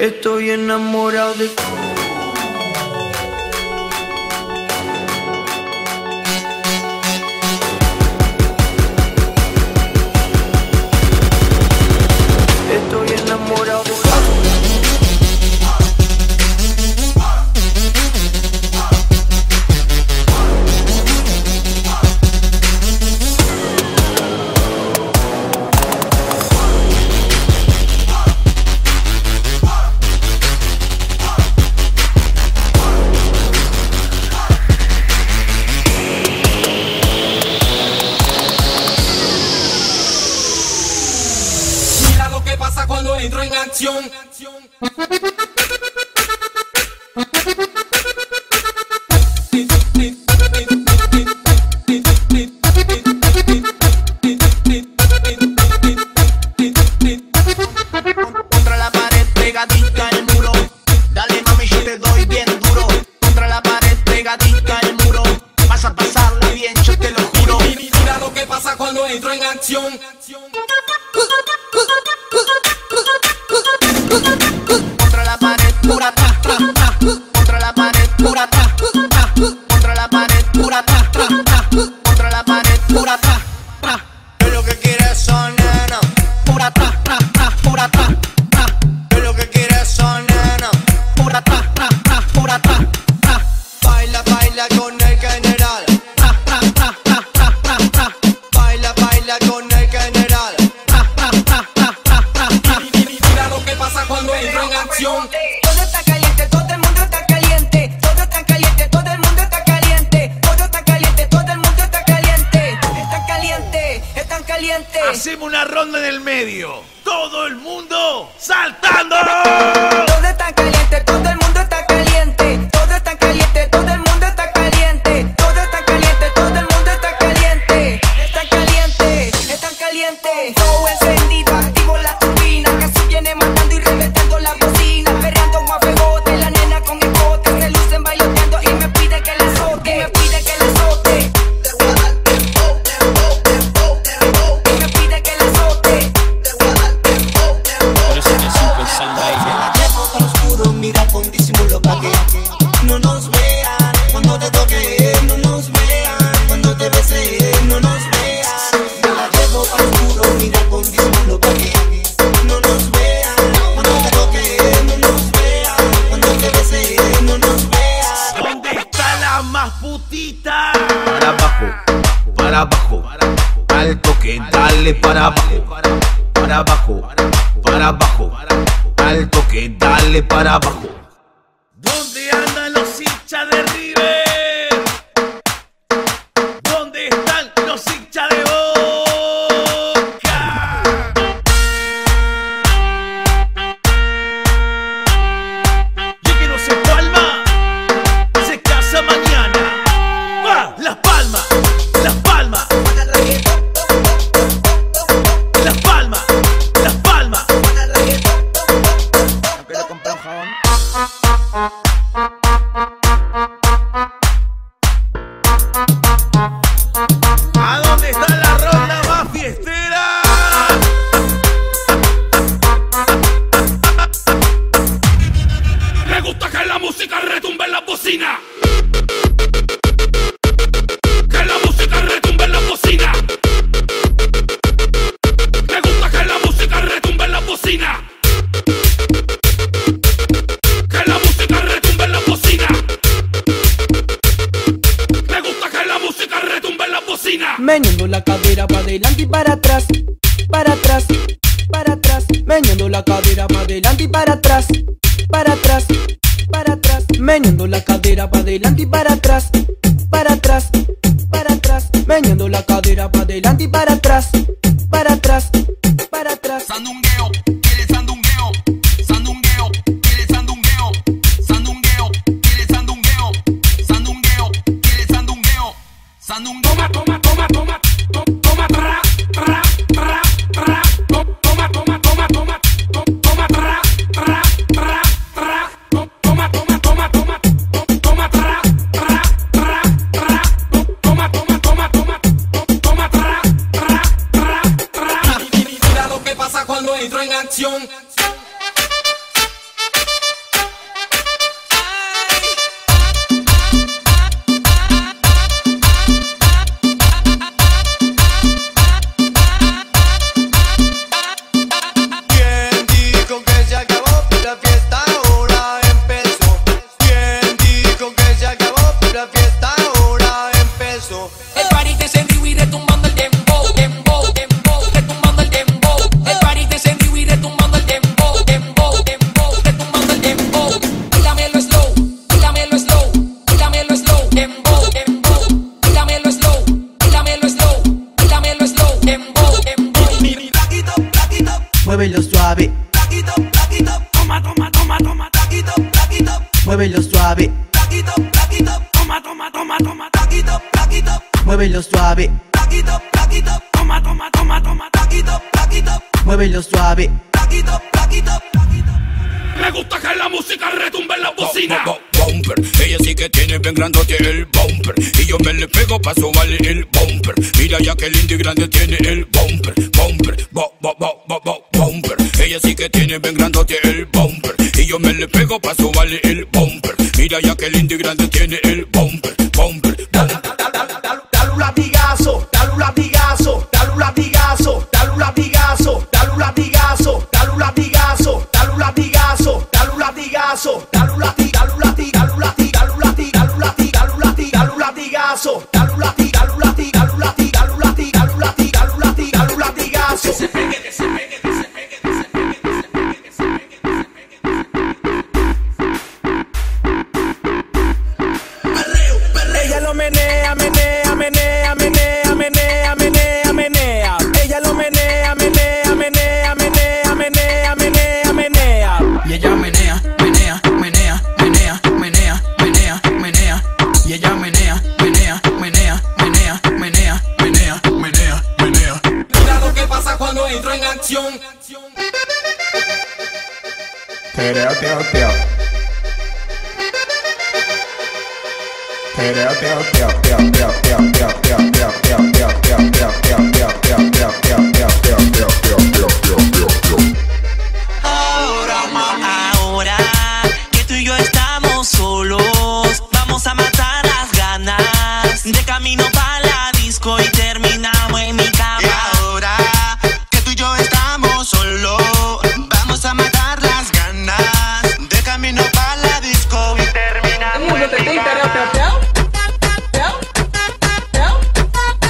Estoy enamorado de ti. Estoy enamorado de cuando entro en acción. Contra la pared pegadita al muro, dale mami yo te doy bien duro. Contra la pared pegadita al muro, vas a pasarla bien, yo te lo juro. Mira lo que pasa cuando entro en acción. Contra la pared pura ta, ta, ta. Contra la pared pura ta, ta. Contra la pared pura ta, ta, ta. Contra la pared pura ta, ta. Yo lo que quieres son nena. Pura ta, ta, ta, pura ta, ta. Yo lo que quieres son nena. Pura ta, ta, ta, pura ta, ta. Baila, baila con el general. Ta, ta, ta, ta, ta, ta, ta. Baila, baila con el general. Ta, ta, ta, ta, ta, ta, ta. Mira lo que pasa cuando entro en acción. Todo está caliente, todo el mundo está caliente. Todo está caliente, todo el mundo está caliente. Todo está caliente, todo el mundo está caliente. Están caliente, están caliente. Hacemos una ronda en el medio. Todo el mundo saltando. Todo está caliente, todo el mundo está caliente. Todo está caliente, todo el mundo está caliente. Todo está caliente, todo el mundo está caliente. Están caliente, están caliente. Todo encendido, activo la turbina. Que si viene matando y reventando la bocina. Perreando a pegote, la nena con escote. Se lucen bailoteando y me pide que la sote. Me pide que la sote. Me pide que la sote. Por eso me sigo pensando a ella. Llevo tan oscuro, mira con disimulo pa' que no nos vean cuando te toque. No nos vean cuando te besé. No nos vean. Para abajo, al toque, dale para abajo, para abajo, para abajo, al toque, dale para abajo. ¿Dónde andan los hinchas de River? ¿Dónde están los hinchas de Boca? Yo quiero ser Palma, se casa mañana. ¡Va! Las Palmas. Las Palmas, Las Palmas, Las Palmas. No quiero comprar un jabón. ¿A dónde está la ronda más fiestera? Me gusta que la música retumbe en la bocina. Meñando la cadera para adelante y para atrás, para atrás, para atrás. Meñando la cadera para adelante y para atrás, para atrás, para atrás. Meñando la cadera para adelante y para atrás, para atrás, para atrás. Meñando la cadera para adelante y para atrás, para atrás, para atrás. Sandungueo, quieres sandungueo, sandungueo, quieres sandungueo, sandungueo, quieres sandungueo, sandungueo, quieres sandungueo, sandungueo. muévelo suave. Taquito, taquito, toma, toma, toma, toma. Taquito, taquito, muévelo suave. Taquito, taquito, toma, toma, toma, toma. Taquito, taquito, muévelo suave. Taquito, taquito, taquito. Me gusta que la música retumbe en la bocina. Bumper, ella sí que tiene bien grandote el bumper, y yo me le pego pa' sumarle el bumper. Mira ya que lindo y grande tiene el bumper. Bumper, bumper, ella sí que tiene bien grandote el bumper, y yo me le pego pa' sumarle el bumper. Mira ya que lindo y grande tiene el bumper. Bumper, dale, dale un latigazo, dale un latigazo, dale un latigazo, dale un latigazo, dale un latigazo, dale un latigazo, dale un latigazo, dale un latigazo, dale un latigazo. Perreo, perreo, perreo. Perreo, perreo, perreo, perreo, perreo, perreo, perreo, perreo, perreo, perreo, perreo, perreo, perreo.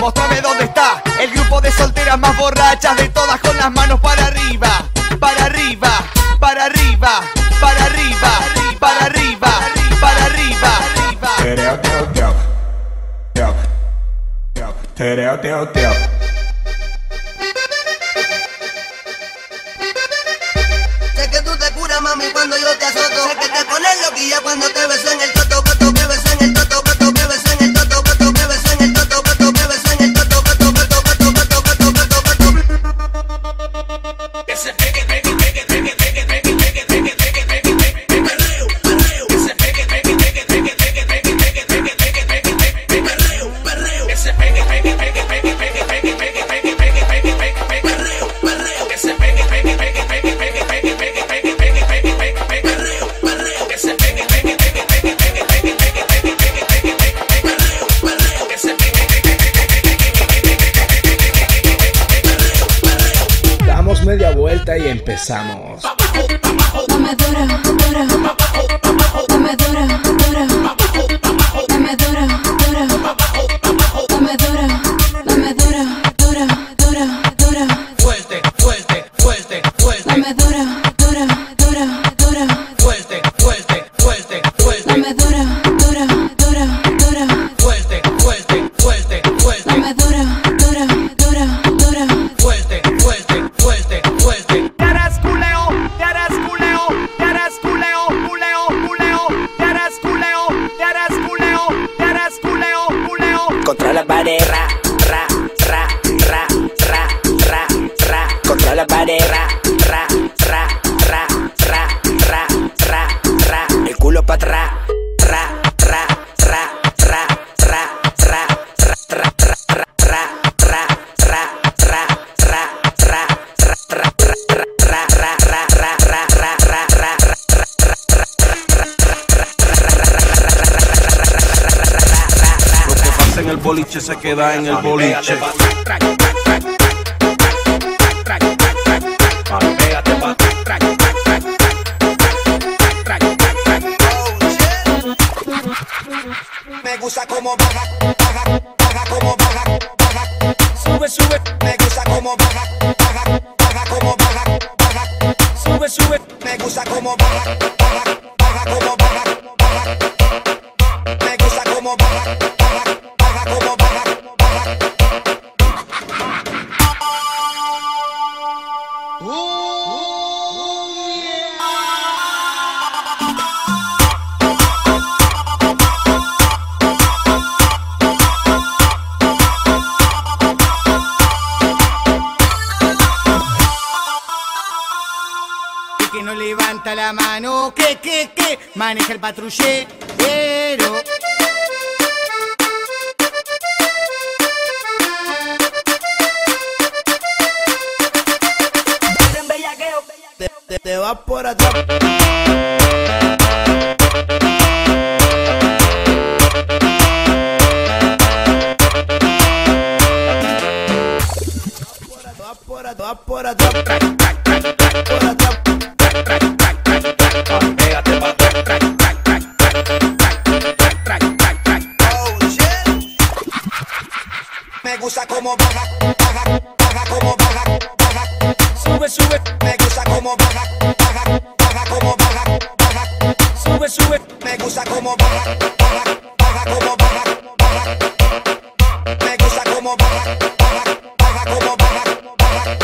Mostrame dónde está el grupo de solteras más borrachas de todas, con las manos para arriba, para arriba, para arriba, para arriba, para arriba, para arriba. Perreo, teo, teo. Perreo, teo, teo. Sé que tú te curas, mami, cuando yo te azoto. Sé que te pones loquilla cuando te beso en el toto, toto, te beso en el toto, toto, te beso en el toto, toto, te beso en el toto. Media vuelta y empezamos. Dame duro, duro. Dame duro, duro. Dame duro, duro. Dame duro, dame duro, duro, duro, duro. Fuerte, fuerte, fuerte, fuerte. Dame duro, duro, duro, duro. Fuerte, fuerte, fuerte, fuerte. Dame duro, duro, duro, duro. Fuerte, fuerte, fuerte, fuerte. Dame duro, duro, duro, duro. Fuerte, fuerte. Contra la pared, ra, ra, ra, ra, ra, ra, ra. Contra la pared, ra, ra, ra, ra, ra, ra, ra, ra. El culo pa' atrás, ra, ra, ra, ra, ra, ra, ra, ra, ra, ra, ra, ra, ra, ra, ra, ra, ra, ra, ra, ra, ra, ra, ra, ra, ra, ra, ra. En el boliche se queda en el boliche. Me gusta como baja, baja, baja como baja, baja. Sube, sube. Me gusta como baja, baja, baja como baja, baja. Sube, sube. Me gusta como baja, baja, baja como baja, baja. Me gusta como baja, baja. perro que maneja el patrullero. Te vas por atrás. Me gusta como baja, baja, baja, como baja, baja. Sube, sube. Me gusta como baja, baja, baja, como baja, baja. Sube, sube. Me gusta como baja, baja, baja, como baja, baja. Me gusta como baja, baja, baja, como baja, baja.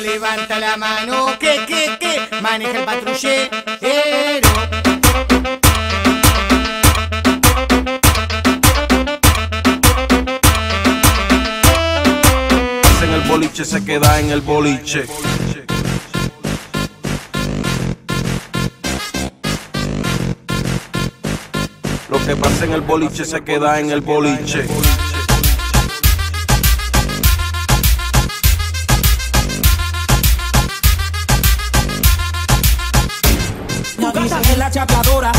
Levanta la mano que maneja el patrullero. En el boliche se queda en el boliche. Lo que pasa en el boliche se queda en el boliche. La chapeadora,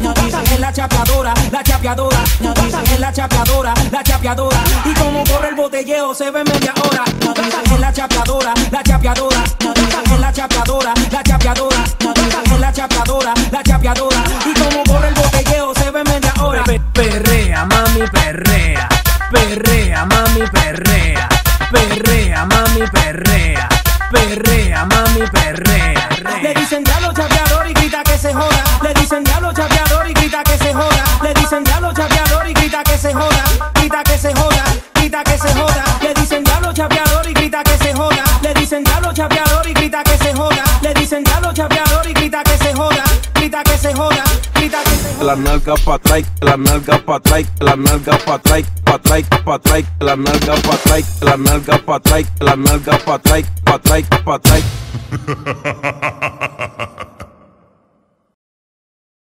no pasa en la chapeadora, la chapeadora, no pasa en la chapeadora, la chapeadora. Y como corre el botelleo se ve media hora. No pasa en la chapeadora, la chapeadora, no pasa en la chapeadora, la chapeadora, no pasa en la chapeadora, la chapeadora. Y como corre el botelleo se ve media hora. Perrea, mami, perrea, perrea, mami, perrea, perrea, mami, perrea, perrea, mami, perrea. Le dicen diablo chapeador y grita que se joda. Le dicen diablo chapeador y grita que se joda. Le dicen diablo chapeador y grita que se joda. Grita que se joda, grita que se joda. Le dicen diablo chapeador y grita que se joda. Le dicen diablo chapeador y grita que se joda. Le dicen diablo chapeador y grita que se joda. Grita que se joda, grita que se joda. La nalga pa' atrás, la nalga pa' atrás, la nalga pa' atrás, pa' atrás, pa' atrás, la nalga pa' atrás, la nalga pa' atrás, la nalga pa' atrás, pa' atrás, pa' atrás. Ha ha ha ha ha ha.